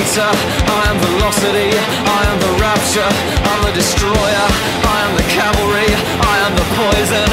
inventor, I am velocity, I am the rapture, I'm the destroyer, I am the cavalry, I am the poison.